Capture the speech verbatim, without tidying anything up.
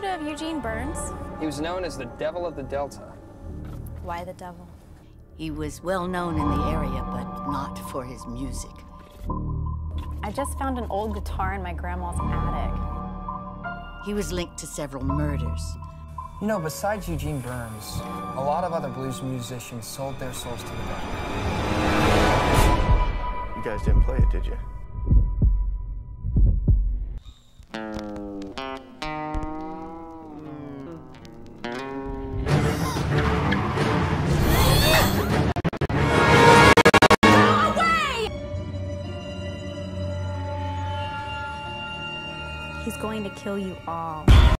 heard of Eugene Burns? He was known as the Devil of the Delta. Why the devil? He was well known in the area, but not for his music. I just found an old guitar in my grandma's attic. He was linked to several murders. You know, besides Eugene Burns, a lot of other blues musicians sold their souls to the devil. You guys didn't play it, did you? He's going to kill you all.